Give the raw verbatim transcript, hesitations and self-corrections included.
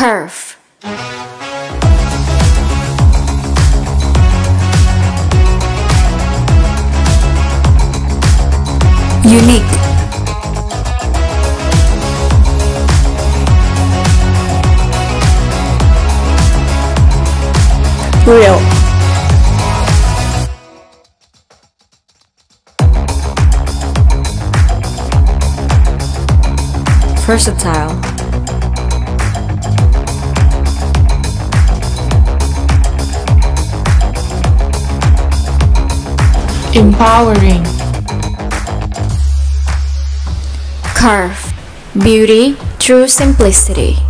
Curve. Unique. Real. Versatile. Empowering. Curve. Beauty through simplicity.